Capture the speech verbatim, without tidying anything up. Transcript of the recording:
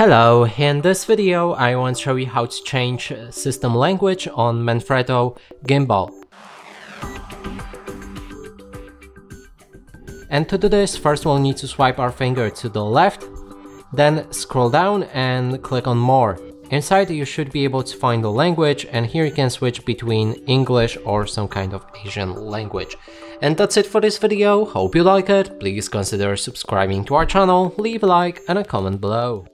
Hello, in this video I want to show you how to change system language on Manfrotto gimbal. And to do this, first we'll need to swipe our finger to the left, then scroll down and click on More. Inside you should be able to find the language, and here you can switch between English or some kind of Asian language. And that's it for this video. Hope you like it. Please consider subscribing to our channel, leave a like and a comment below.